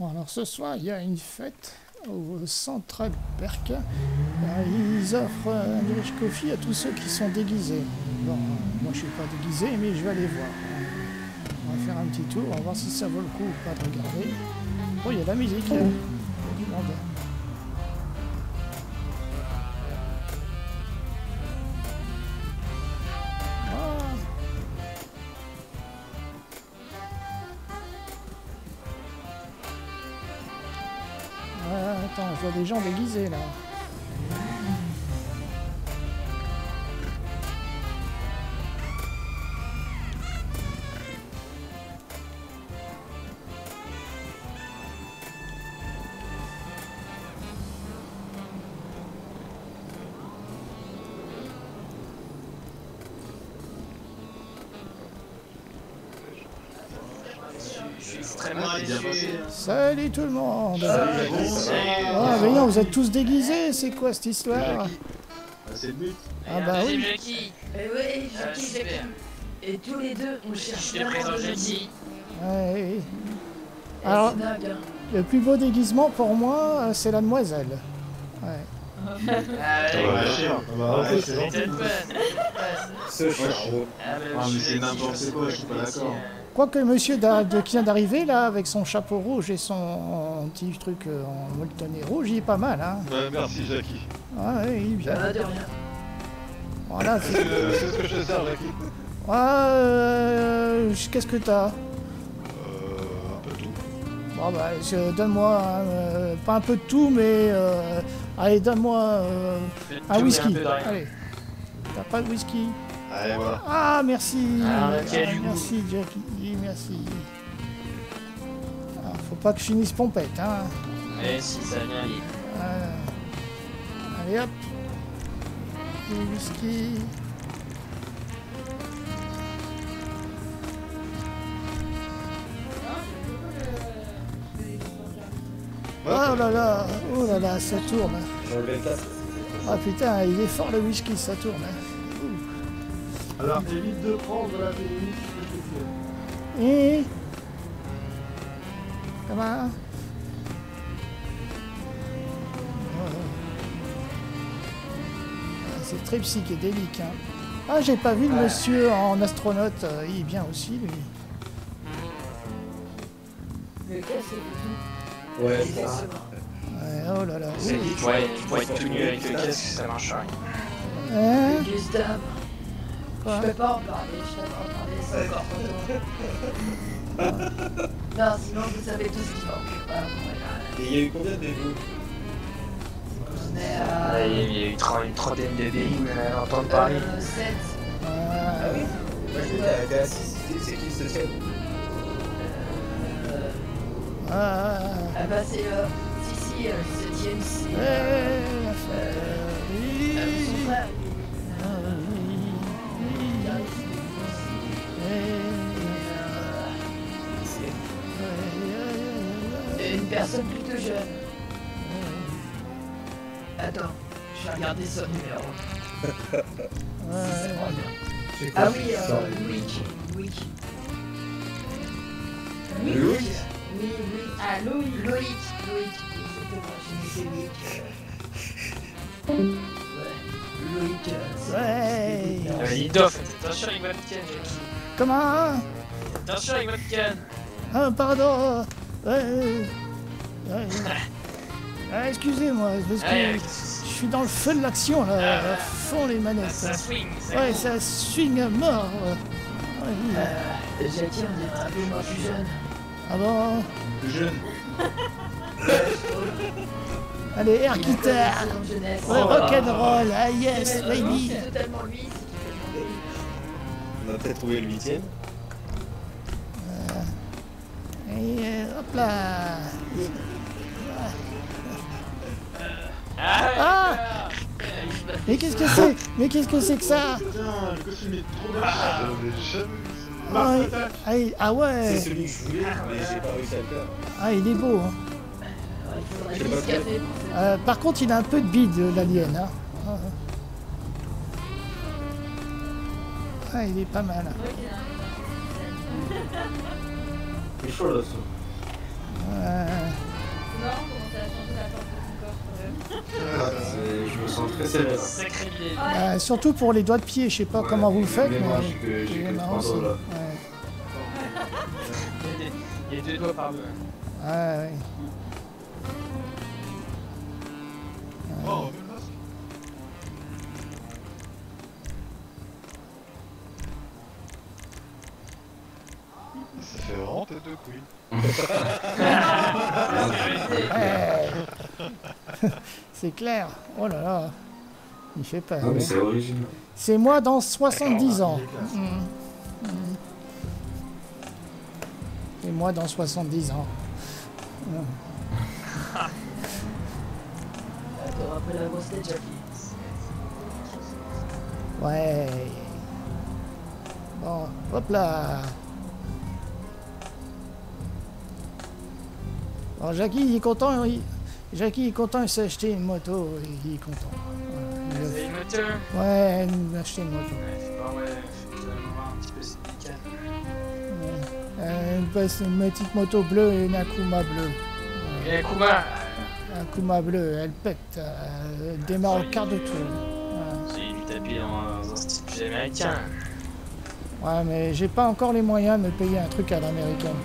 Bon, alors ce soir, il y a une fête au Central Perk. Ils offrent un village coffee à tous ceux qui sont déguisés. Bon, moi je suis pas déguisé, mais je vais aller voir. On va faire un petit tour, on va voir si ça vaut le coup ou pas de regarder. Oh, il y a de la musique, il y a du monde. Attends, je vois des gens déguisés là. Salut tout le monde! Ah mais non, vous êtes tous déguisés, c'est quoi cette histoire? C'est le but! Ah bah oui! Oui, Jockey! Et tous les deux, on cherche le présent jeudi! Ouais! Alors, le plus beau déguisement pour moi, c'est la demoiselle! Ouais! Ouais, c'est gentil! C'est chaud! Ah mais c'est n'importe quoi, je suis pas d'accord! Quoique monsieur qui vient d'arriver là avec son chapeau rouge et son petit truc en molletonné rouge, il est pas mal hein. Ouais, merci Jackie. Ouais, il est bien. Voilà, c'est ce que je sers Jackie. Ouais, qu'est-ce que t'as? Un peu de tout. Bon bah, donne-moi pas un peu de tout mais allez, donne-moi un whisky. Allez. T'as pas de whisky? Allez, voilà. Ah merci, merci Jackie, merci. Alors, faut pas que je finisse pompette, hein. Mais si ça vient vite. Allez hop, du whisky. Oh là là, ça tourne. Ah putain, il est fort le whisky, ça tourne. Alors évite de prendre la péniche que je fais. Et comment? C'est très psychédélique. Hein. Ah, j'ai pas vu le monsieur en astronaute. Il est bien aussi, lui. Le cas, c'est tout. Ouais, c'est ça. Ouais, oh là là. Oui. Tu pourrais être tout nu avec le casque, ça marche. Hein? Je peux pas en parler, c'est encore trop tôt. Non, sinon vous savez tout ce qui manque. Et il y a eu combien de débuts? Il y a eu une trentaine de débuts, on a entendu parler. 7. Ah oui? Moi je vais à 6, c'est qui ce 7? Ah bah c'est le 7ème, c'est... son frère. Une personne plutôt jeune. Attends, je vais regarder son numéro. Ah oui, Loïc. Loïc? Oui, ah Loïc. Exactement, je me disais Loïc. Loïc, il doffe. Attention avec ma canne, Jackie. Comment? Attention avec ma canne. Ah, pardon. Excusez-moi, parce que je suis dans le feu de l'action là, à fond les manettes. Ça swing, ouais, ça swing à mort. J'ai dit on dirait un peu moins plus jeune. Ah bon? Plus jeune. Allez, air guitare, rock'n'roll, ah yes, baby. C'est totalement lui. On a peut-être trouvé le 8ème. Et hop là. Ah, mais qu'est-ce que c'est? Mais qu'est-ce que c'est que ça? Putain, le costume est trop bien. J'avais jamais vu ça. Ah ouais. C'est celui que je voulais, mais j'ai pas réussi à le faire. Ah, il est beau, hein. Par contre, il a un peu de bide, l'alien, hein. Ah, il est pas mal. 313. Sacré billet. Surtout pour les doigts de pied, je sais pas comment vous le faites. J'ai que 3 doigts là. Ouais. Il y a 2 doigts par deux. Ouais. Oh. Ça fait vraiment tête de couille. Hey. C'est clair. Oh là là. Il fait peur. Non, mais c'est original. C'est moi dans 70 ans. Et moi dans 70 ans. Ouais. Bon, hop là. Alors Jackie il est content, il s'est acheté une moto, il est content. Voilà. Vous avez une moto? Ouais, il a acheté une moto. Ouais, bah ouais, je vais voir un petit peu syndical. Ouais. Une petite moto bleue et une Akuma bleue. Et Akuma? Akuma bleue, elle pète, elle démarre au quart de tour. Ouais. J'ai du tapis dans un style américain. Ouais, mais j'ai pas encore les moyens de me payer un truc à l'américaine.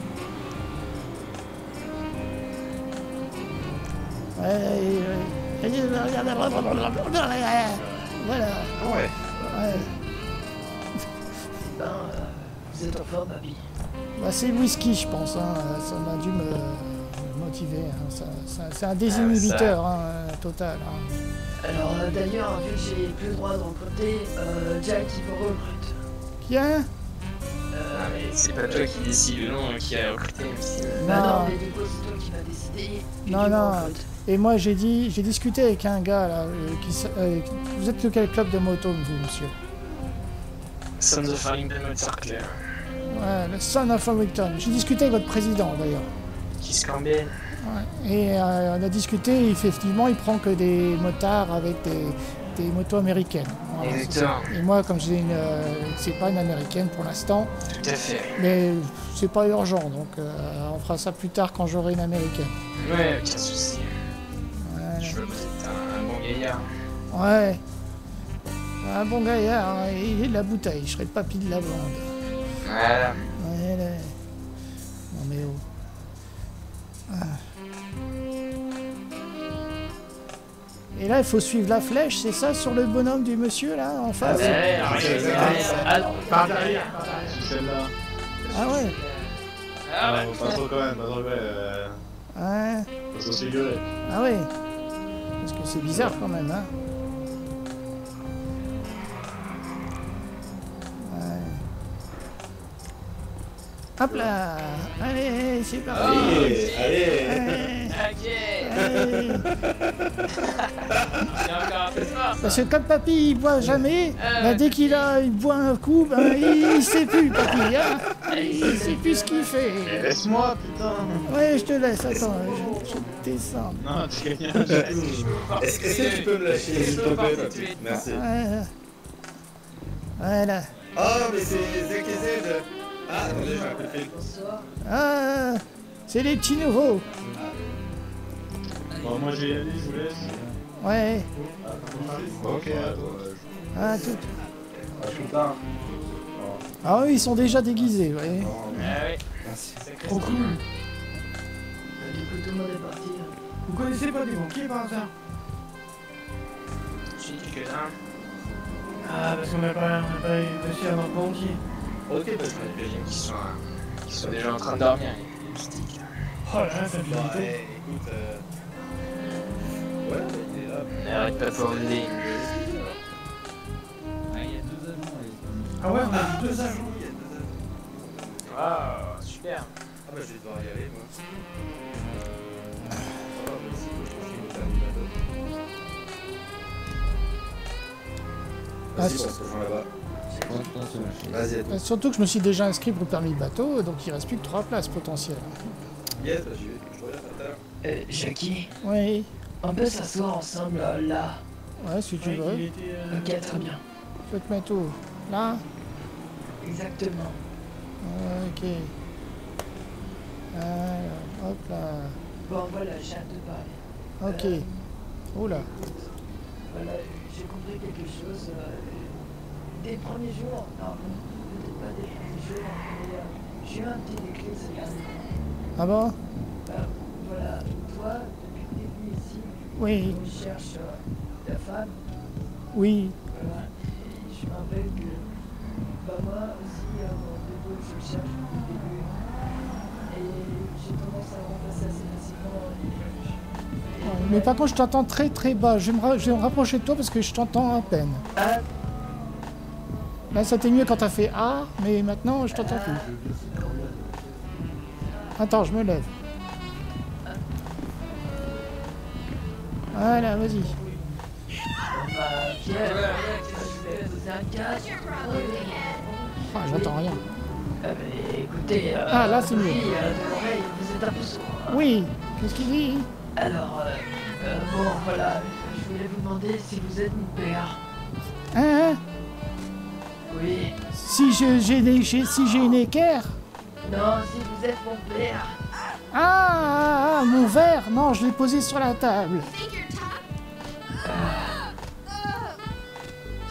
Voilà. Ouais. Ben, vous êtes en forme, Abby. Bah, c'est le whisky, je pense. Hein. Ça m'a dû me motiver. Hein. C'est un désinhibiteur total. Hein. Alors, d'ailleurs, vu que j'ai plus le droit de recruter, Jack, il me recrute. Qui a mais c'est pas toi qui décide le nom qui a recruté. Bah non, mais du coup, c'est toi qui va décider. Non, non. Et moi j'ai discuté avec un gars là, vous êtes de quel club de moto vous, monsieur? Son of Arlington. Ouais, le Son of Arlington. J'ai discuté avec votre président d'ailleurs. Qui se cambait. Ouais. Et on a discuté, effectivement il prend que des motards avec des motos américaines. Voilà, et moi comme j'ai une... c'est pas une américaine pour l'instant. Tout à fait. Mais c'est pas urgent, donc on fera ça plus tard quand j'aurai une américaine. Ouais, aucun souci. Je veux que c'est un bon gaillard. Ouais. Un bon gaillard. Il est de la bouteille. Je serais le papy de la blonde. Voilà. Ouais, là. Non mais oh. Ah. Et là, il faut suivre la flèche, c'est ça, sur le bonhomme du monsieur, là, en face. Par derrière. Ah ouais. Ah ouais. Pas trop quand même, pas trop quand même. Ouais. Faut se figurer. Ah ouais. Parce que c'est bizarre quand même, hein. Ouais. Hop là. Allez, c'est parti. Allez. Allez. Parce que comme papy, il boit jamais, bah, dès qu'il boit un coup, bah, il sait plus, papy, hein. Il sait plus ce qu'il fait. Laisse-moi, putain. Ouais, je te laisse, attends, je descends. Non, tu es bien, est-ce que tu peux me lâcher, s'il te plaît, papy? Merci. Voilà. Oh, mais c'est ZKZ. Ah, attendez, j'ai un peu fait. Bonsoir. Ah, c'est les petits nouveaux. Bon, moi j'ai allé, je vous laisse. Ouais. Ok, attends. Ah, tout. Ah, plus tard. Ah oui, ils sont déjà déguisés, vous voyez. Ah oui. C'est trop cool. Du coup, tout le monde est parti. Vous connaissez pas des banquiers par hasard? J'ai dit que là. Ah, parce qu'on n'a pas réussi à avoir de banquiers. Ok, parce qu'on a des gens qui sont déjà en train de dormir avec des moustiques. Oh là là, ça me fait péter. Écoute, ouais, il est là. N'arrête pas pour aider. Ah, il y a 2 agents. Ah ouais, on a 2 agents. Waouh, super. Ah bah je vais devoir y aller, moi. Oh, mais si, je suis au permis bateau. Vas-y, on se rejoint là-bas. Vas-y, attends. Surtout que je me suis déjà inscrit pour le permis bateau, donc il reste plus que 3 places potentielles. Yes, bah je vais. Jackie? Oui. On peut s'asseoir ensemble là. Ouais, si tu veux. Ok, très bien. Je vais te mettre où? Là? Exactement. Ok. Alors, hop là. Bon, voilà, j'ai hâte de parler. Ok. Oula. Voilà, j'ai compris quelque chose des premiers jours. Non, peut-être pas des premiers jours, mais j'ai eu un petit déclic, Sébastien. Ah bon? Voilà, toi, depuis le début ici, oui. On cherche la femme. Oui. Voilà, et je me rappelle que moi aussi, au début, je cherche depuis le début. Et j'ai tendance à remplacer assez facilement les... Mais par contre, je t'entends très très bas. Je vais me rapprocher de toi parce que je t'entends à peine. Là, c'était mieux quand t'as fait A, mais maintenant, je t'entends plus. Attends, je me lève. Voilà, vas-y. Ah, j'entends rien. Ah, là, c'est mieux. Oui, qu'est-ce qu'il dit ? Alors, bon, voilà, je voulais vous demander si vous êtes mon père. Hein? Oui. Si j'ai une équerre? Non, si vous êtes mon père. Ah, mon verre? Non, je l'ai posé sur la table.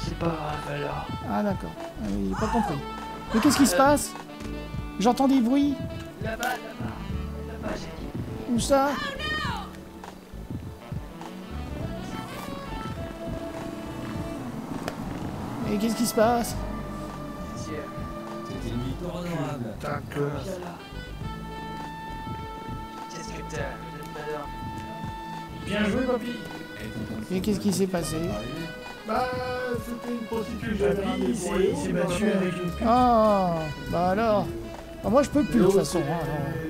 C'est pas grave, alors. Ah, d'accord. Il n'a pas compris. Mais qu'est-ce qui se passe? J'entends des bruits. Là-bas, là-bas, j'ai dit. Où ça? Mais qu'est-ce qui se passe? C'était une nuit honorable. Putain, qu'est-ce que t'as? Bien joué, papy. Mais qu'est-ce qui s'est passé? Bah, c'était une prostituée. Papy, il s'est battu avec une pute. Ah, bah alors. Bah, moi, je peux plus, de toute façon.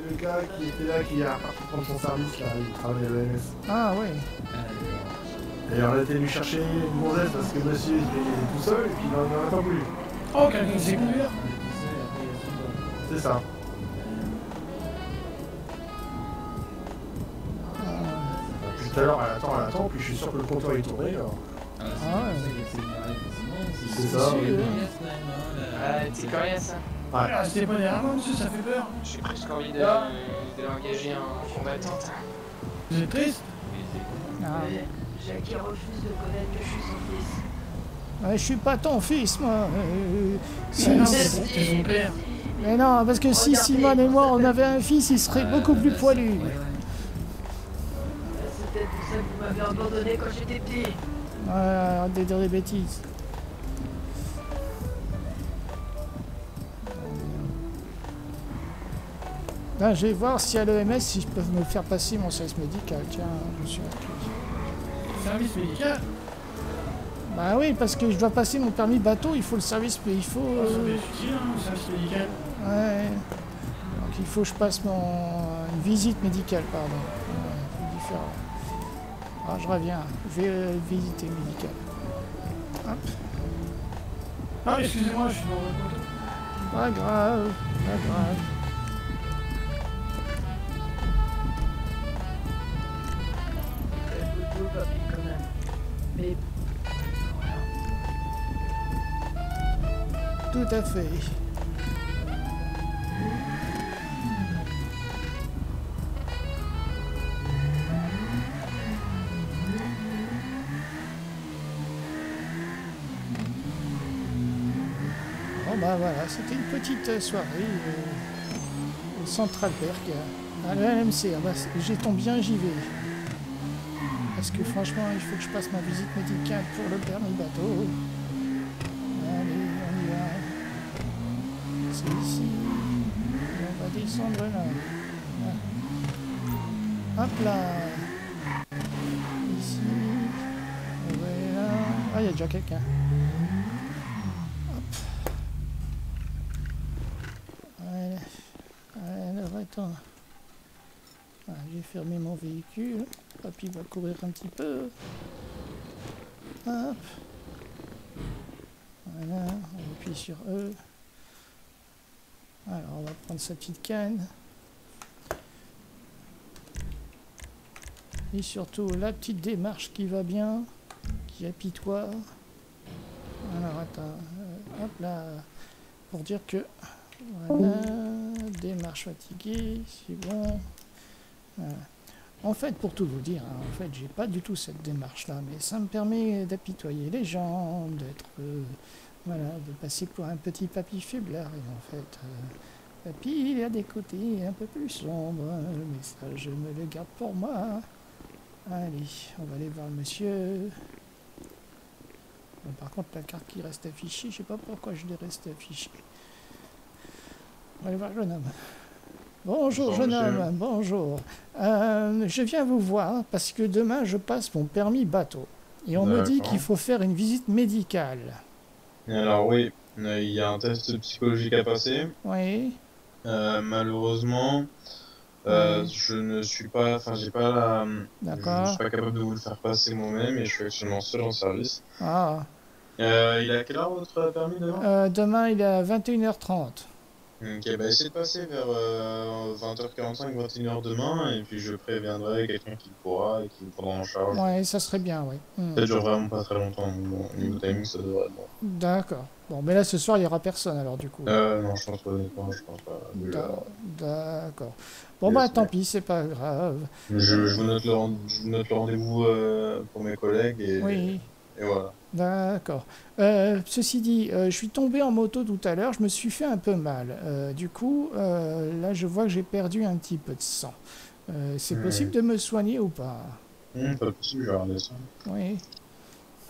Le gars qui était là, qui a parti prendre son service, là, il travaille à l'AMS. Ah, ouais. Et on était venu chercher une bourdette parce que monsieur était tout seul et puis il n'en a pas voulu. Oh, quelqu'un s'est couvert. C'est ça. Depuis tout à l'heure, elle attend, puis je suis sûr que le compteur est tourné. Alors. Ah, c'est ça. C'est coriace. Ah, c'était pas dernièrement, monsieur, ça fait peur. J'ai presque envie d'engager un fond d'attente. Vous êtes triste? Jackie refuse de connaître que je suis son fils. Ouais, je suis pas ton fils, moi. T'es son père. Mais non, parce que si Simone et moi on avait un fils, il serait beaucoup plus poilu. Ouais. C'est peut-être pour ça que vous m'avez abandonné quand j'étais petit. Ouais, des bêtises. Là, je vais voir si à l'OMS, si je peux me faire passer mon service médical. Tiens, je suis service médical? Bah oui, parce que je dois passer mon permis bateau, il faut le service, il faut... service médical. Ouais. Donc il faut que je passe une visite médicale, pardon. Ouais, c'est différent. Alors je reviens, je vais visiter médical. Hop. Ah, excusez-moi, je suis dans le bateau. Pas grave, pas grave. Tout à fait. Bon bah voilà, c'était une petite soirée au Central Perk, à l'AMC. J'y tombe bien, j'y vais. Parce que franchement, il faut que je passe ma visite médicale pour le permis bateau. Ici, on va descendre là. Voilà. Hop là. Ici, on va là. Ah, il y a déjà quelqu'un. Hop. Voilà. Alors attends. Voilà, j'ai fermé mon véhicule. Papy va courir un petit peu. Hop. Voilà, on appuie sur E. Alors, on va prendre sa petite canne. Et surtout, la petite démarche qui va bien, qui apitoie. Alors, attends. Hop là. Pour dire que... Voilà. Démarche fatiguée. C'est bon. Voilà. En fait, pour tout vous dire, hein, en fait, j'ai pas du tout cette démarche-là, mais ça me permet d'apitoyer les gens, d'être, voilà, de passer pour un petit papy faiblard. Et en fait, papy, il a des côtés un peu plus sombres, mais ça, je me le garde pour moi. Allez, on va aller voir le monsieur. Bon, par contre, la carte qui reste affichée, je sais pas pourquoi je l'ai restée affichée. On va aller voir le jeune homme. Bonjour, jeune homme, bonjour. Je viens vous voir parce que demain je passe mon permis bateau. Et on me dit qu'il faut faire une visite médicale. Alors oui, il y a un test psychologique à passer. Oui. Malheureusement, je ne suis pas, je ne suis pas capable de vous le faire passer moi-même et je suis actuellement seul en service. Ah. Il est à quelle heure votre permis demain? Demain il est à 21h30. Ok, bah essayez de passer vers 20h45, 21h demain, et puis je préviendrai quelqu'un qui pourra et qui vous prendra en charge. Ouais, ça serait bien, oui. Ça dure vraiment pas très longtemps, bon, niveau timing, ça devrait être bon. D'accord. Bon, mais là, ce soir, il n'y aura personne, alors, du coup. Non, je pense pas, honnêtement, je pense pas. D'accord. Bon, bah, tant pis, c'est pas grave. Je vous note le rendez-vous pour mes collègues, et... Oui. Et voilà. D'accord. Ceci dit, je suis tombé en moto tout à l'heure, je me suis fait un peu mal. Du coup, là, je vois que j'ai perdu un petit peu de sang. C'est possible de me soigner ou pas? Pas possible, je vais regarder ça. Oui.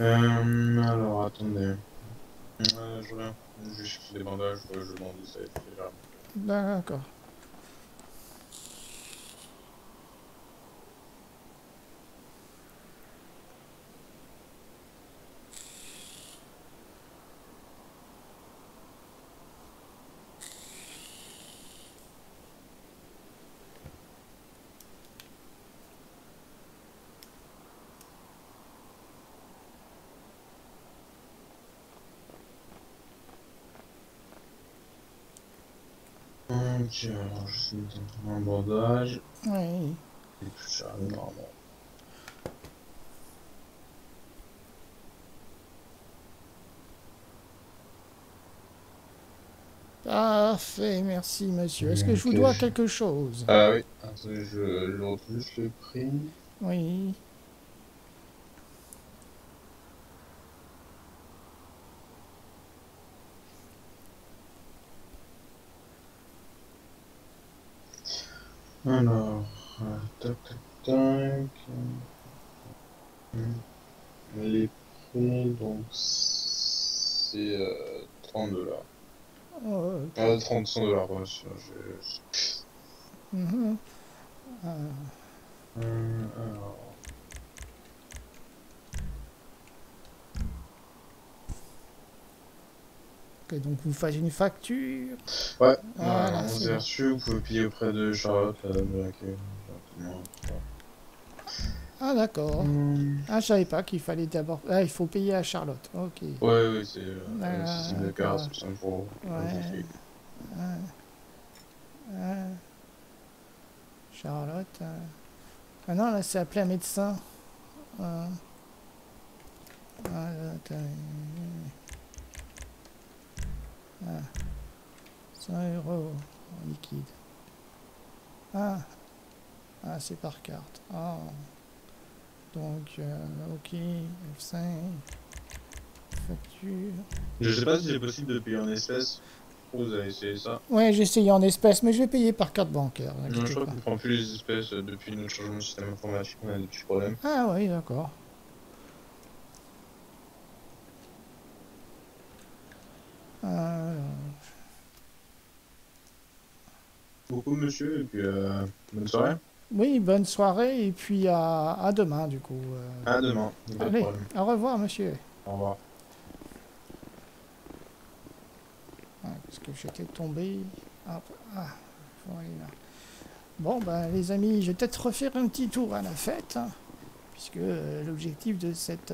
Alors, attendez. Je reviens. Juste des bandages, je demande ça. D'accord. Ok, alors je suis dans un bandage. Oui. Et tout ça, normalement. Parfait, merci monsieur. Est-ce que je vous dois quelque chose? Ah oui, attendez, je le retrouve juste le prix. Oui. Alors, tac tac tac. Les prix, donc c'est 30 $. Oh, okay. 30 $, ouais, je... alors... Okay, donc vous faites une facture. Ouais, voilà, on vous a reçu, vous pouvez payer auprès de Charlotte, la dame de l'accueil. Ah d'accord. Ah je savais pas qu'il fallait d'abord... Ah il faut payer à Charlotte, ok. Ouais, oui, c'est un système de carte, c'est 5 €. Ouais. Charlotte... Ah non, là c'est appelé un médecin. Ah là, 100 € en liquide. Ah, ah c'est par carte. Oh. Donc, ok, F5, facture. Je sais pas si c'est possible de payer en espèces. Vous avez essayé ça? Ouais, j'ai essayé en espèces, mais je vais payer par carte bancaire. Non, je crois qu'on ne prend plus les espèces depuis notre changement de système informatique. On a des petits problèmes. Ah, oui, d'accord. Beaucoup monsieur et puis bonne soirée. Oui, bonne soirée et puis à demain du coup. À demain. Allez, au revoir monsieur. Au revoir. Ah, parce que j'étais tombé. Hop. Ah, faut aller là. Bon ben les amis, je vais peut-être refaire un petit tour à la fête, hein, puisque l'objectif de cette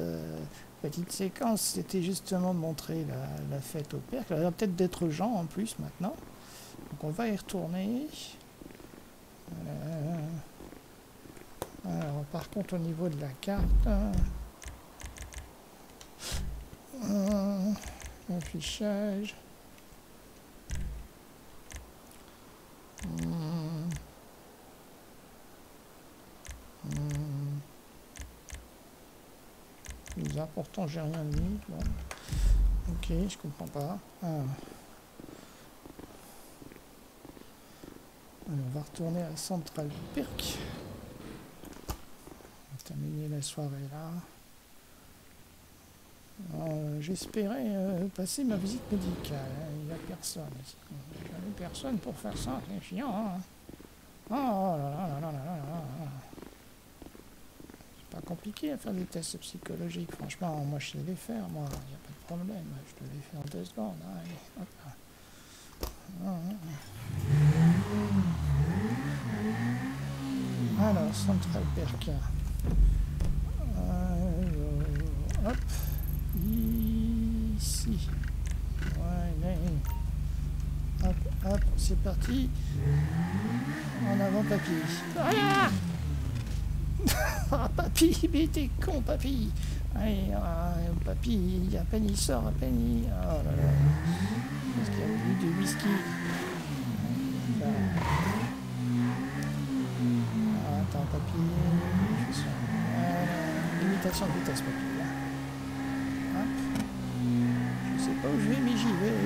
petite séquence, c'était justement de montrer la fête au Perk. Il y a peut-être d'autres gens en plus maintenant. Donc on va y retourner. Alors par contre au niveau de la carte... affichage... bizarre, pourtant j'ai rien dit. Bon. Ok, je comprends pas. Ah. Allez, on va retourner à Central Perk. On va terminer la soirée là. J'espérais passer ma visite médicale. Il n'y a personne. J'avais personne pour faire ça, c'est chiant. Hein. Oh là là là là là là. C'est pas compliqué à faire des tests psychologiques. Franchement, moi je sais les faire, moi. Il n'y a pas de problème. Je te les fais en 2 secondes. Allez, hop là. Alors, Central Perk. Hop. Ici. Ouais, hop, hop, c'est parti. En avant, papy. Ah, ah papy, mais t'es con, papy. Allez, ah, papy, à peine il sort, à peine il... Oh là là. Parce qu'il y a eu du whisky. Ah. Ah, attends, papy. Je suis... limitation de vitesse, papy. Je sais pas où je vais, mais j'y vais.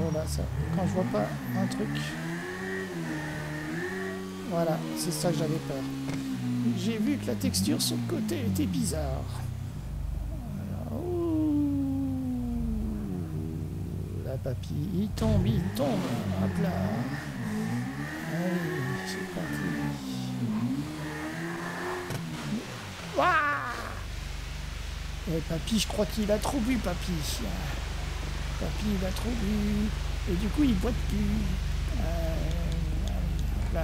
Oh là, ça, quand je vois pas un truc. Voilà, c'est ça que j'avais peur. J'ai vu que la texture sur le côté était bizarre. Voilà. Ouh, la papille, il tombe, hop là. Allez. C'est parti. Waouh! Et papy, je crois qu'il a trop bu, papy. Papy, il a trop bu. Et du coup, il boit de plus. Là.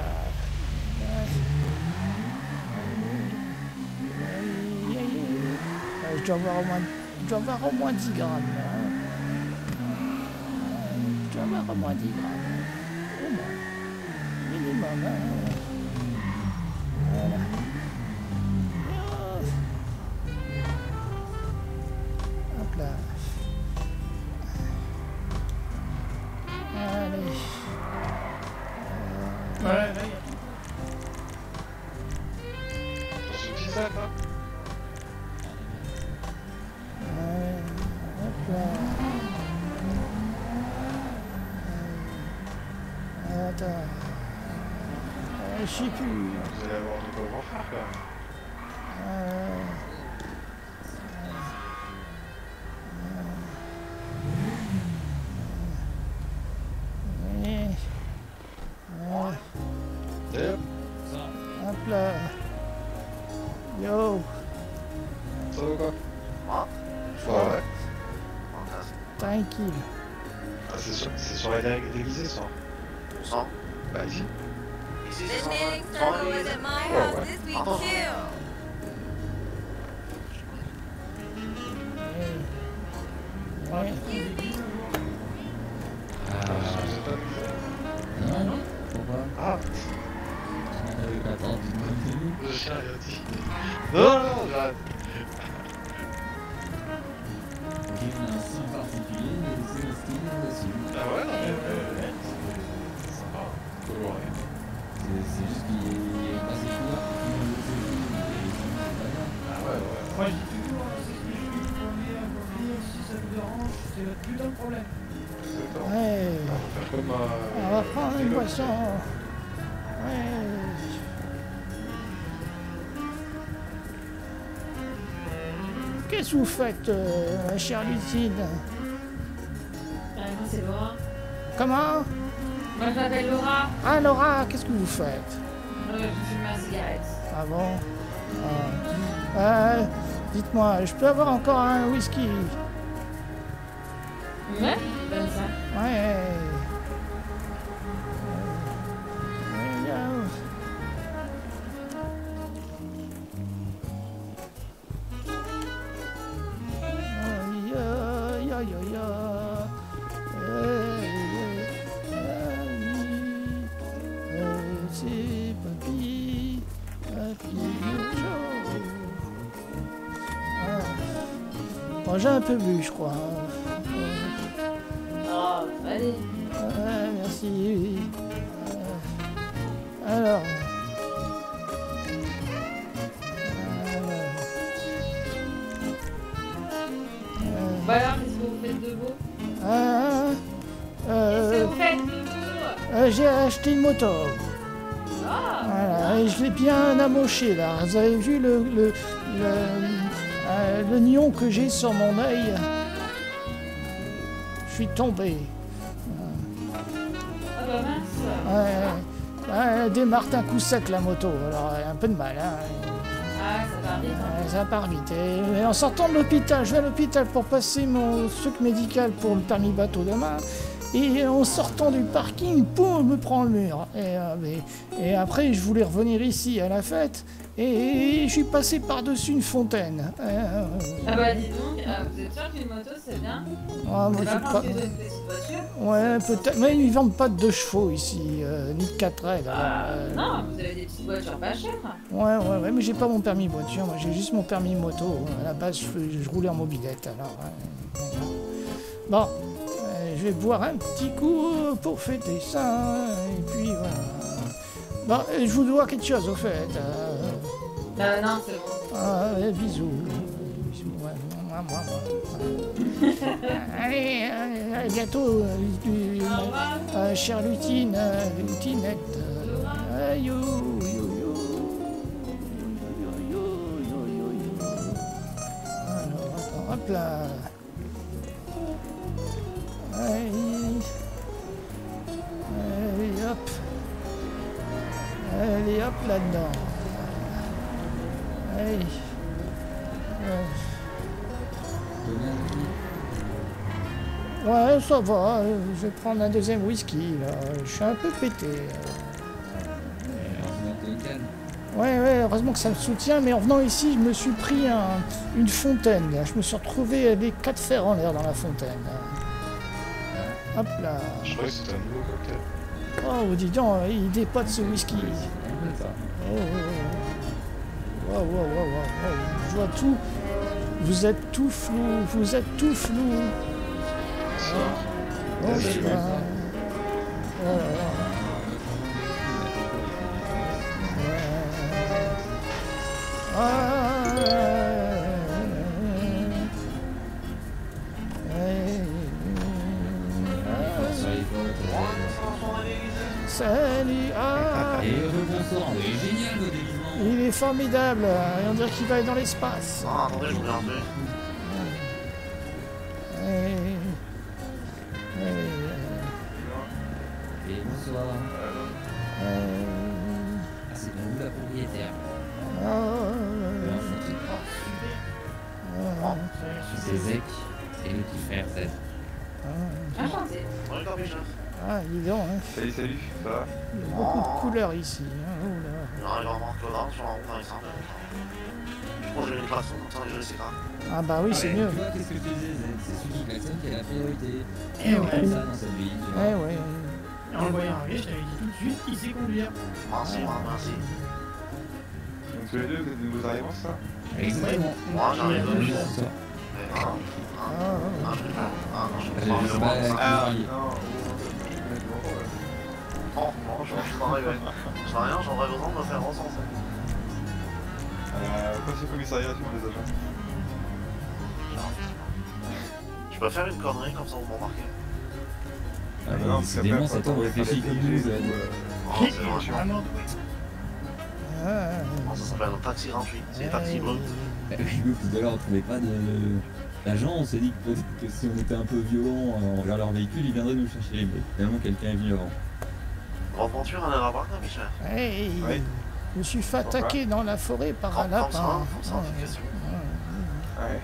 Je dois avoir au moins, 10 grammes. Je dois avoir au moins 10 grammes. Minimum. Voilà. Hop là. Allez. Ouais, ouais. C'est ça, quoi. Hop là. Attends. Je sais plus. Vous allez avoir du beau grand frère quand même. Hop là. Yo. Ça va quoi? Ouais. Ouais. Tranquille. Ah, c'est sur la direct déguisée ça. Non. Bah ici. The next time was at my house this week too. Excuse me. Non. Pourquoi? Ah. Attends. Le chien est dit. Non, non, j'arrête. On a un style particulier, mais c'est le style dessus. Ah ouais, ouais. C'est sympa. Coloré. C'est juste qu'il est assez court. Ah ouais, ouais. Moi j'ai toujours essayé de demander à mon père si ça me dérange, c'est le plus d'un problème. Exactement. Ouais. On va faire comme on va prendre une boisson. Ouais. Qu'est-ce que vous faites, chère Lucine? Bah, moi c'est Laura. Comment? Moi je m'appelle Laura. Ah Laura, qu'est-ce que vous faites? Je fume ma cigarette. Ah bon? Dites-moi, je peux avoir encore un whisky? Ouais, donne ça. Ouais. J'ai un peu bu, je crois. Oh, allez. Merci. Alors... Voilà, qu'est-ce que vous faites de beau? Qu'est-ce que vous faites de beau? J'ai acheté une moto. Ah, voilà, et je l'ai bien amoché là. Vous avez vu le nion que j'ai sur mon œil? Je suis tombé. Ah bah mince. Elle démarre un coup sec la moto, alors un peu de mal. Hein. Ah, ça part vite. Hein. Ça part vite. Et en sortant de l'hôpital, je vais à l'hôpital pour passer mon truc médical pour le permis bateau demain. Et en sortant du parking, boum, je me prends le mur. Et après, je voulais revenir ici à la fête. Et je suis passé par-dessus une fontaine. Ah bah dis donc, vous êtes sûr qu'une moto c'est bien? Ah, moi je pas. Ouais, peut-être. Mais ils vendent pas de 2 chevaux ici, ni de 4 ailes. Non, vous avez des petites voitures pas chères. Ouais, mais j'ai pas mon permis voiture, moi j'ai juste mon permis moto. À la base, je roulais en mobilette alors. Bon, je vais boire un petit coup pour fêter ça. Et puis voilà. Bon, je vous dois quelque chose au fait. Non, c'est bon. Bisous. Bisous. Ouais. Allez, à bientôt. Au revoir. Chère Lutine, Lutinette. Alors, hop là. Allez, hop. Allez, hop là-dedans. Hey. Ouais, ça va, je vais prendre un deuxième whisky, là. Je suis un peu pété. Ouais, heureusement que ça me soutient, mais en venant ici, je me suis pris une fontaine, là. Je me suis retrouvé avec 4 fers en l'air dans la fontaine. Hop là. Je crois que c'est un nouveau cocktail. Oh, dis donc, il dépote ce whisky. Wow. Je vois tout. Vous êtes tout flou. Salut. Et bonsoir, mais génial votre déguisement. Il est formidable, et on dirait qu'il va aller dans l'espace. Ah, attendez, je vous regarde. Et bonsoir. Ah, c'est bien vous la propriétaire. C'est Zek et le petit frère Zed. Enchanté. On est dans Béja. Ah, dis donc, hein. Salut, ça va? Il y a beaucoup de couleurs ici. Ah, je crois que j'ai une façon, ça je sais pas. Ah bah oui, c'est mieux. Qu'est-ce que tu disais? C'est celui qui klaxonne qui a la priorité. Eh ouais. Ça dans cette vie. Eh ouais. Et en le voyant arriver, je t'avais dit tout de suite, il sait conduire. Merci. Donc tous les deux, vous arrivez en ça? Exactement. Moi j'arrive dans le jeu. Non, j'en rêve autant de me faire en sens. Quoi c'est commissariat, tu vois, les agents? Je peux faire une connerie comme ça, vous m'en marquez. Ah bah non, c'est dément, ça tombe, réfléchis comme nous, Zed. Oh, c'est vraiment chiant. Ça s'appelle un taxi gratuit, c'est un taxi bleu. Tout à l'heure, on trouvait pas de... L'agent, on s'est dit que peut-être que si on était un peu violent envers leur véhicule, ils viendraient nous chercher les blés. Finalement, quelqu'un est venu avant. Repenture un lapin, Michel. Oui. Je me suis fait attaquer dans la forêt par un lapin.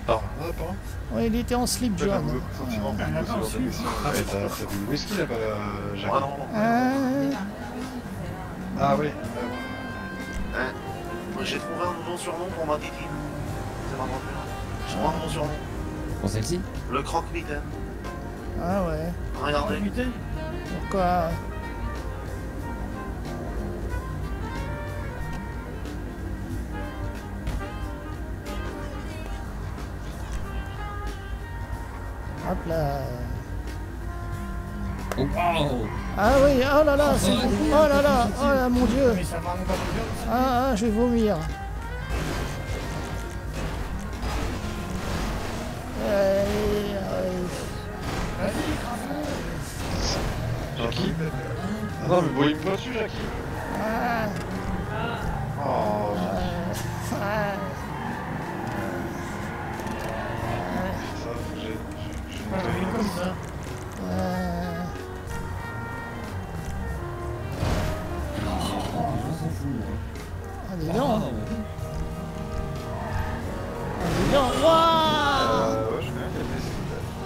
Par un lapin? Oui, il était en slip jaune. Un lapin en slip. T'as du whisky là-bas, Jacques? Ah oui. J'ai trouvé un nouveau surnom pour ma tétine. C'est ma grand-mère. J'ai trouvé un nouveau surnom. Pour celle-ci? Le croque-mitaine. Ah ouais. Regardez. Pourquoi? Hop là. Wow. Ah oui, oh là là, c'est... Oh là là, oh là, mon Dieu. Ah, ah, je vais vomir. Jackie. Non, mais bon, il me tue, Jackie. Oh,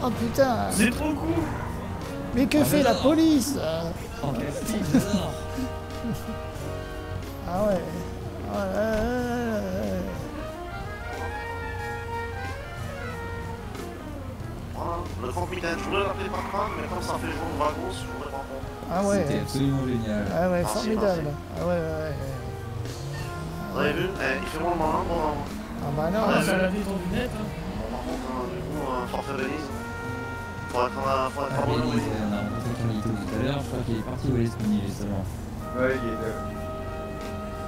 oh putain! C'est trop cool! Mais que fait la police? Ah ouais! Le tremplin, je voulais l'appeler par crâne, mais quand ça fait jour de dragon, je voulais pas prendre. Ah ouais! C'était absolument génial! Ah ouais, formidable! Ah ouais, ouais, ouais! Vous avez vu? Il fait moins le malin pour un. Ah bah non! Ah, ça l'a vu ton lunette, hein! Bon, par contre, du coup, forfait Belize. Faut attendre un moment. On a rencontré Carlito tout à l'heure, je crois qu'il est parti au Lesbini justement. Ouais, il est là.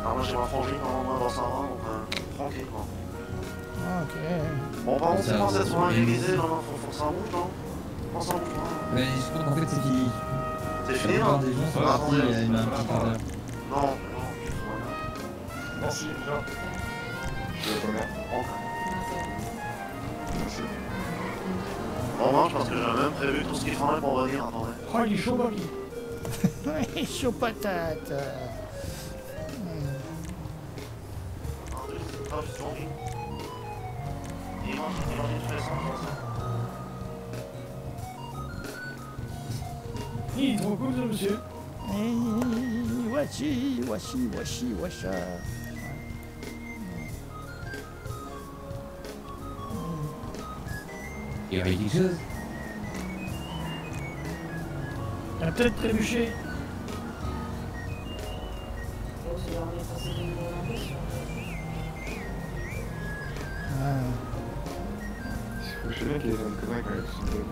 Alors moi j'ai ma frangine normalement dans un rang, donc tranquille quoi. Ah ok. Bon par contre c'est quand ça se voit égalisé, maintenant faut forcer un rouge non? Pense un rouge non? Mais je crois qu'en fait c'est fini. C'est fini là? Attendez, il y a une main par là. Non, non, merci, genre. Je vais remettre encore. Merci. En revanche, parce que j'avais même prévu tout ce qu'il fallait pour venir, attendez. Oh, il est chaud, Bobby. Il est chaud patate. Il est trop cool, ce monsieur. Washi, washi, washi, washa. Il y avait quelque chose. Il a peut-être trébuché. Je sais bien qu'il y a des hommes comme ça quand ils sont debout.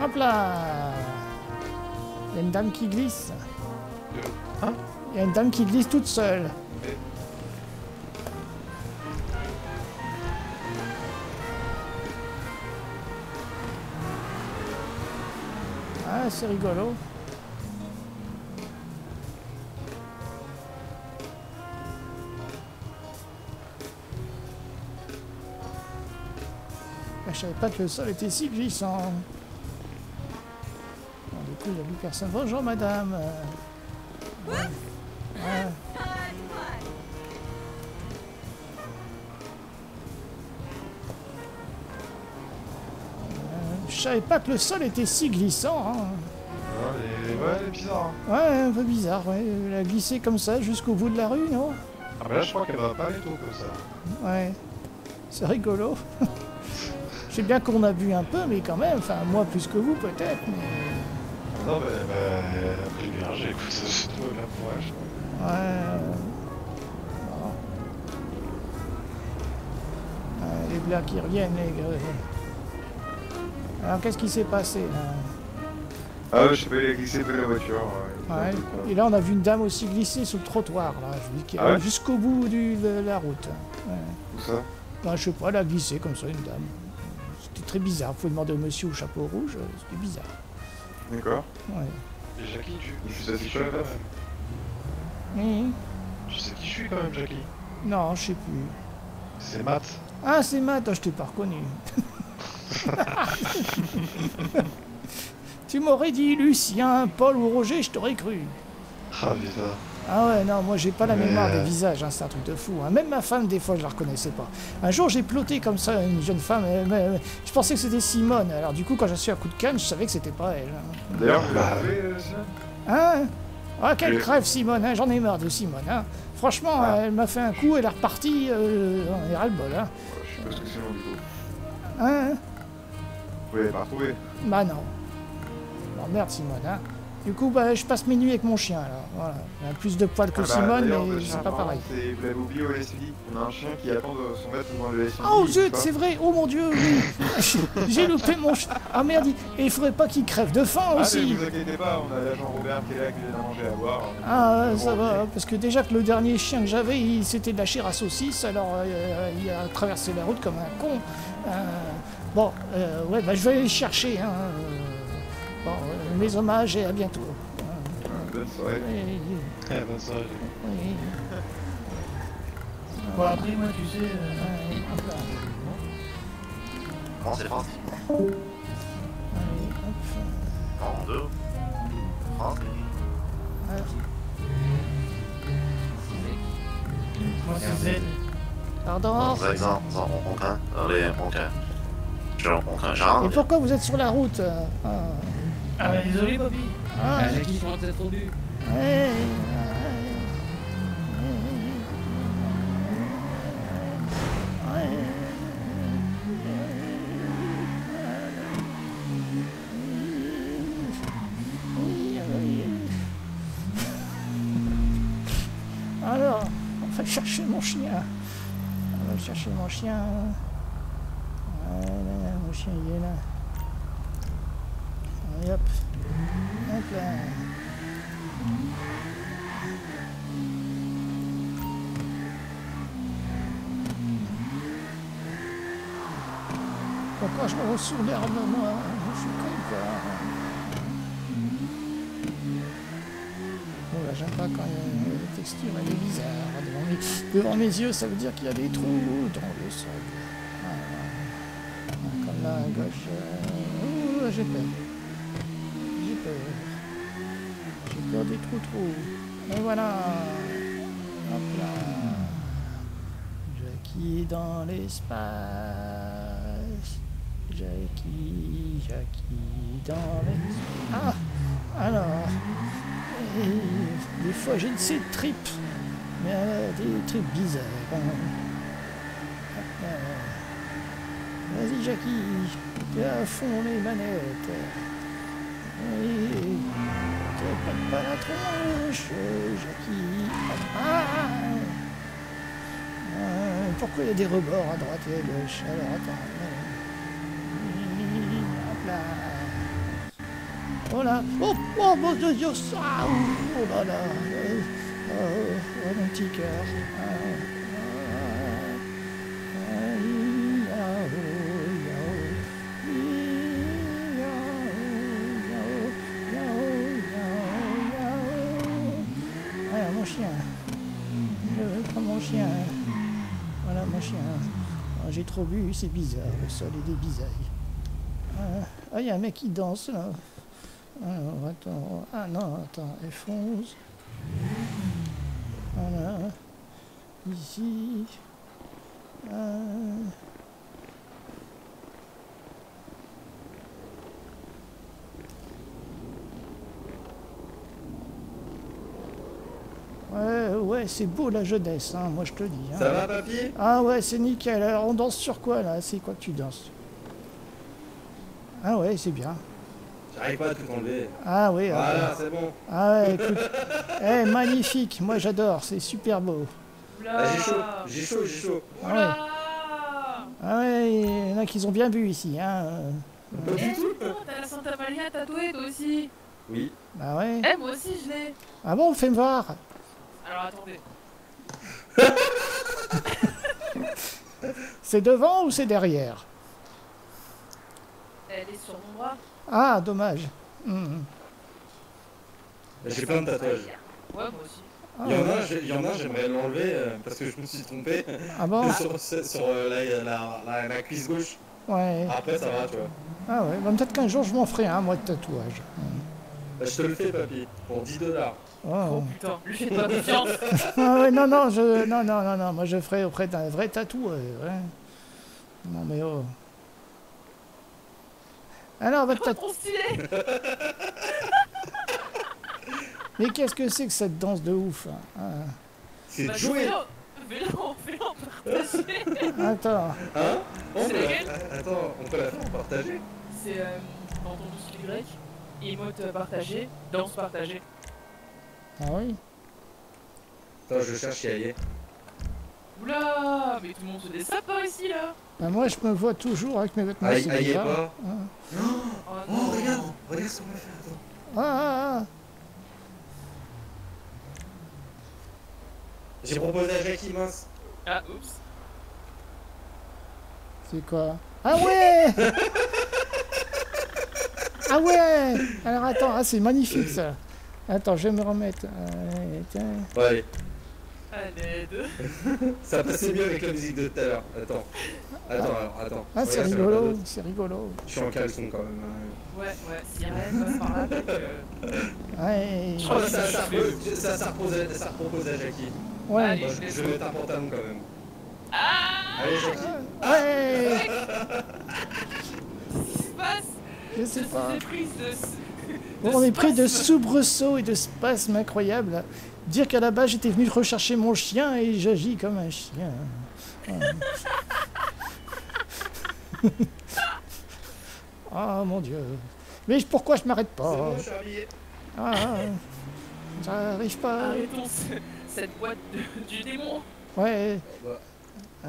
Hop là! Il y a une dame qui glisse. Hein? Il y a une dame qui glisse toute seule. Ah, c'est rigolo. Je savais pas que le sol était si glissant. Il n'y a plus personne. Bonjour madame. Ouais. Ouais. Je savais pas que le sol était si glissant. Hein. Ouais, elle est bizarre. Hein. Ouais, un peu bizarre. Ouais. Elle a glissé comme ça jusqu'au bout de la rue, non? Ah bah là, je crois qu'elle va pas du tout comme ça. Ouais. C'est rigolo. Je sais bien qu'on a bu un peu, mais quand même. Enfin, moi plus que vous peut-être. Mais... Non, mais elle a pris bien, j'ai écouté ce truc là pour elle, je crois. Ouais. Les blagues qui reviennent, les gars. Alors, qu'est-ce qui s'est passé là? Ah, ouais, je sais pas, il a glissé de la voiture. Ouais, et là, on a vu une dame aussi glisser sur le trottoir, là. Ah ouais jusqu'au bout de la route. Ouais. Où ça? Bah, je sais pas, elle a glissé comme ça, une dame. C'était très bizarre. Vous pouvez demander au monsieur au chapeau rouge, c'était bizarre. D'accord. Ouais. Et Jackie, tu sais qui je suis quand même. Tu sais qui je suis quand même, Jackie. Non, je sais plus. C'est Matt. Ah, c'est Matt, oh, je t'ai pas reconnu. Tu m'aurais dit Lucien, Paul ou Roger, je t'aurais cru. Ah, bizarre. Ah ouais, non, moi j'ai pas la mémoire des visages, hein, c'est un truc de fou. Hein. Même ma femme, des fois, je la reconnaissais pas. Un jour, j'ai ploté comme ça une jeune femme, je pensais que c'était Simone. Alors du coup, quand j'ai su un coup de canne, je savais que c'était pas elle. Hein. D'ailleurs, vous l'avez, ça? Hein? Ah, quelle crève, Simone, hein, j'en ai marre de Simone. Hein. Franchement, elle m'a fait un coup, elle est repartie, on est ras-le-bol, hein. Je sais pas ce que c'est, mon niveau. Hein? Vous l'avez pas retrouvé? Bah non. Bon, merde, Simone, hein. Du coup, bah, je passe mes nuits avec mon chien, alors, voilà. Il a plus de poils que Simone, mais c'est pas pareil. Vous l'avez oublié au SUV. On a un chien qui attend son maître dans le SUV. Oh zut, c'est vrai. Oh mon dieu, oui. J'ai loupé mon chien. Ah merde, et il faudrait pas qu'il crève de faim aussi. Ne vous inquiétez pas, on a l'agent Robert qui est là, qui vient à manger à boire. Ah, ça va, parce que déjà que le dernier chien que j'avais, il s'était de la chair à saucisse, alors il a traversé la route comme un con. Bon, ouais, bah je vais aller chercher, hein. Bon, mes hommages et à bientôt. Bonne soirée. Bonne soirée. Oui. Bon, après, moi, tu sais... Bon, c'est parti. Allez, hop. En deux. Franck. Moi, c'est Z. Pardon? Non, et pourquoi vous êtes sur la route? Ah bah désolé Bobby, j'ai qui sont peut-être trop durs. Alors, on va chercher mon chien. On va chercher mon chien. Voilà, mon chien il est là. Hop, hop là. Pourquoi je me ressous l'herbe, moi? Je suis con, quoi. Bon, là, j'aime pas quand la texture, elle est bizarre. Devant mes yeux, ça veut dire qu'il y a des trous dans le sol. Voilà. Comme là, à gauche. Ouh, là, j'ai peur. J'ai peur des trous. Et voilà. Hop là. Jackie dans l'espace. Jackie dans l'espace. Ah! Alors. Des fois j'ai de ces tripes. Mais des tripes bizarres. Vas-y Jackie. T'es à fond les manettes. Oui, t'es pas la tronche, Jackie. Pourquoi il y a des rebords à droite et à gauche? Alors attends. Hop là. Oh, oh mon dieu, ça. Oh là là. Oh, mon petit cœur. Voilà mon chien. Oh, j'ai trop bu, c'est bizarre. Le sol est des bisailles. Ah, il y a un mec qui danse là. Alors, attends. Ah non, attends. F11. Voilà. Ici. Ouais, c'est beau la jeunesse, hein, moi je te dis. Hein. Ça va, papy? Ah ouais, c'est nickel. Alors, on danse sur quoi, là? C'est quoi que tu danses? Ah ouais, c'est bien. J'arrive pas à tout enlever. Ah oui. Voilà, c'est bon. Ah ouais, écoute. Eh, magnifique. Moi, j'adore. C'est super beau. Ah, j'ai chaud. Ah ouais. Ah ouais, il y en a qui ont bien bu ici, hein. T'as la Santa Maria tatouée, toi aussi? Oui. Bah ouais. Eh, moi aussi, je l'ai. Ah bon, fais-moi voir. Alors attendez. C'est devant ou c'est derrière? Elle est sur mon bras. Ah, dommage. Mmh. J'ai plein de tatouages. Ouais, moi aussi. Ah, il y en a, j'aimerais l'enlever parce que je me suis trompé. Ah bon? sur la cuisse gauche. Ouais. Après, ça va, tu vois. Ah ouais, bah, peut-être qu'un jour, je m'en ferai un, moi, de tatouage. Mmh. Bah, je te le fais, papy, pour $10. Oh putain, lui j'ai pas confiance. Non, moi je ferai auprès d'un vrai tatoueur. Hein. Non mais oh. Alors votre tatouage. Mais qu'est-ce que c'est que cette danse de ouf? Hein, C'est joué. Fais-le en partager. Attends. Hein? Attends, on peut la faire en partager. C'est en Y, emote partagé, danse partagée. Ah oui. Attends, je cherche à y aller. Oula, mais tout le monde se dessape par ici là. Bah moi je me vois toujours avec mes vêtements. Aïe, aïe, pas. Oh, oh regarde, regarde ce qu'on va faire. Attends. Ah. J'ai proposé à Jackie, mince. Ah, oups. C'est quoi? Ah ouais. Ah ouais. Alors attends, ah, c'est magnifique ça. Attends, je vais me remettre. Ouais, allez. À l'aide. Ça passait mieux avec la musique de tout à l'heure. Attends. Attends, ah. Alors, attends. Ah, c'est rigolo, c'est rigolo. Je suis en caleçon quand même. Ouais, ouais, sirène, par là. Ouais. Je crois que ça repose à Jackie. Ouais. Allez, moi, je vais mettre un pantalon quand même. Ah. Allez, Jackie. Ouais. Qu'est-ce qui se passe? Je sais pas. On est pris de soubresauts et de spasmes incroyables. Dire qu'à la base j'étais venu rechercher mon chien et j'agis comme un chien. Ouais. Oh mon dieu. Mais pourquoi je m'arrête pas? C'est bon, je suis habillé. Ah, j'arrive pas. Arrêtons cette boîte du démon. Ouais. Bah. C'est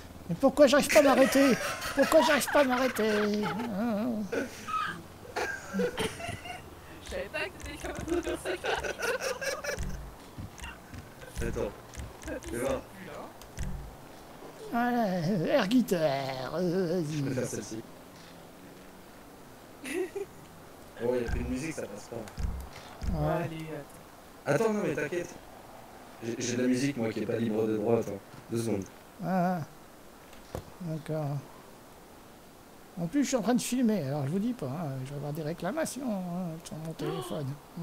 pourquoi j'arrive pas à m'arrêter? Pourquoi j'arrive pas à m'arrêter? Je savais pas que t'étais capable de faire ça. Attends, je vais voir. Voilà, air guitare. Je vais faire celle-ci. Oh, il n'y a plus de musique, ça passe pas. Ouais. Allez. Attends, non, mais t'inquiète. J'ai de la musique, moi, qui est pas libre de droit. Attends. 2 secondes. Ah. D'accord. En plus, je suis en train de filmer, alors je vous dis pas. Hein, je vais avoir des réclamations hein, sur mon téléphone. Oh.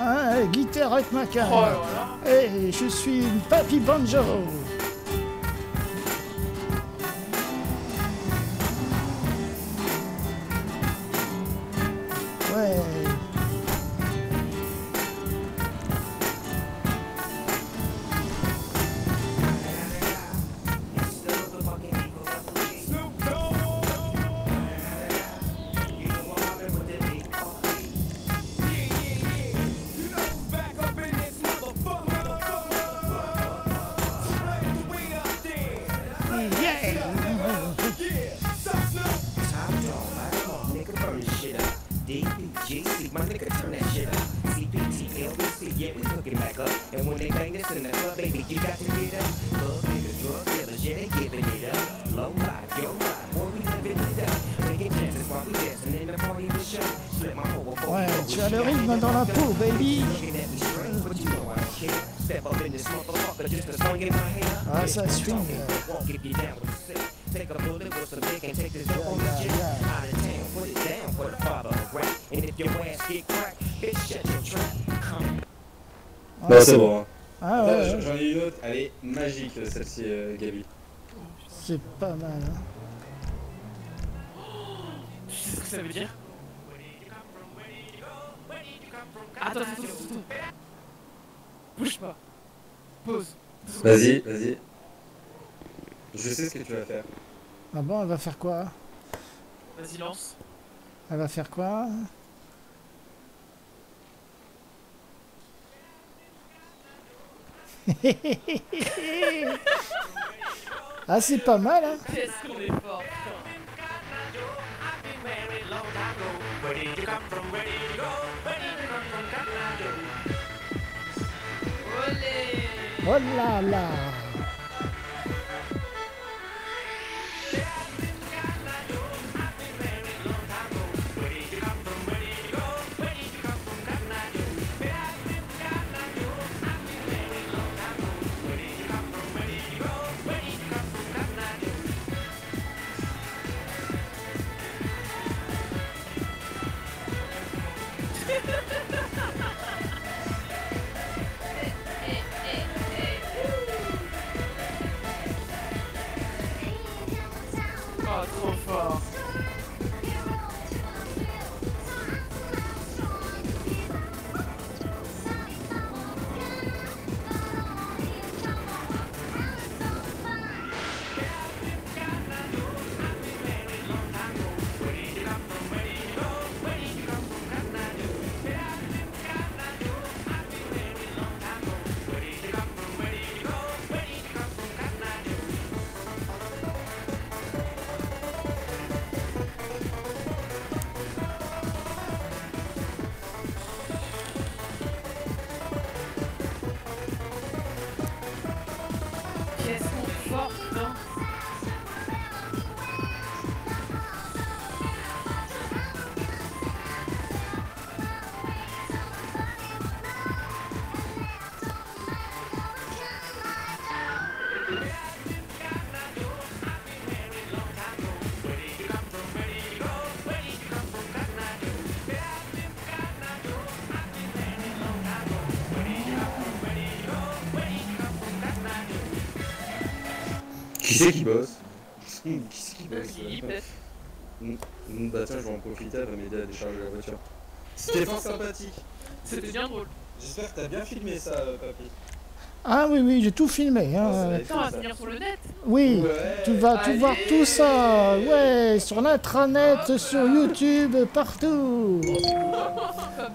Ah, guitare avec ma canne. Oh, hey, je suis une papy banjo. Ouais. Ça swing. Ah, c'est bon. Ah, ouais, ouais. J'en ai une autre, elle est magique celle-ci, Gabi. C'est pas mal. Hein. Tu sais ce que ça veut dire? Attends, bouge pas. Pause. Vas-y, vas-y. Je sais ce que tu vas faire. Ah bon, elle va faire quoi? Vas-y, lance. Elle va faire quoi? Ah, c'est pas mal, hein? Qu'est-ce qu'on est fort, putain. Oh là là. Qui c'est qui bosse? Qui c'est qui bosse? Bah tiens, je vais en profiter, elle va m'aider à décharger la voiture. C'était fort sympathique. C'était bien drôle. J'espère que t'as bien filmé ça, papy. Ah oui, oui, j'ai tout filmé. Hein. Attends, à venir sur le net. Oui, ouais. Tu vas tout voir tout ça. Ouais, sur l'intranet, sur YouTube, partout. Oh. Ah, bah,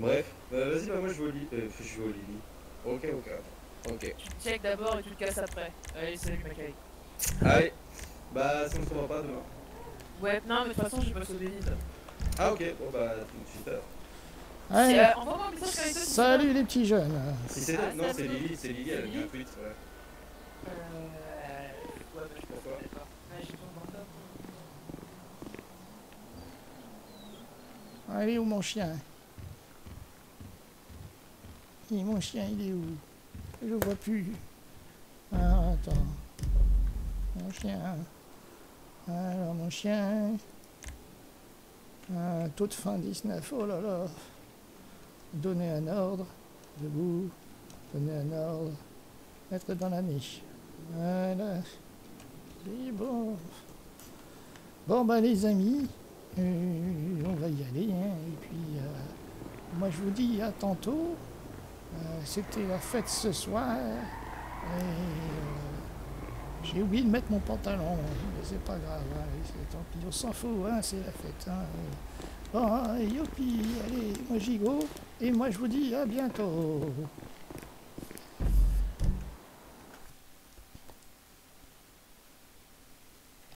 ouais. Bref, vas-y, bah, moi je vais au lit. Ok. Tu check d'abord et tu le casses après. Allez, salut Macaï. Allez, bah si on se voit pas demain. Ouais, non, mais de toute façon, je me sauve vite. Ah, ok, bon bah, super. Allez, envoie-moi un message quand même. Salut les petits jeunes. Non, c'est Lily, elle a bien tweet, ouais. Ouais, mais je peux pas. Ouais, j'ai pas. Allez, où mon chien? Et mon chien, il est où? Je le vois plus. Ah, attends. Mon chien. Alors, mon chien. Toute fin 19. Oh là là. Donner un ordre. Debout. Donner un ordre. Être dans la niche. Voilà. C'est bon. Bon, bah, les amis. On va y aller. Hein. Et puis, moi, je vous dis à tantôt. C'était la fête ce soir et j'ai oublié de mettre mon pantalon, mais c'est pas grave, hein, tant pis, on s'en fout, hein, c'est la fête. Hein. Bon, yopi, allez, moi j'y go et moi je vous dis à bientôt.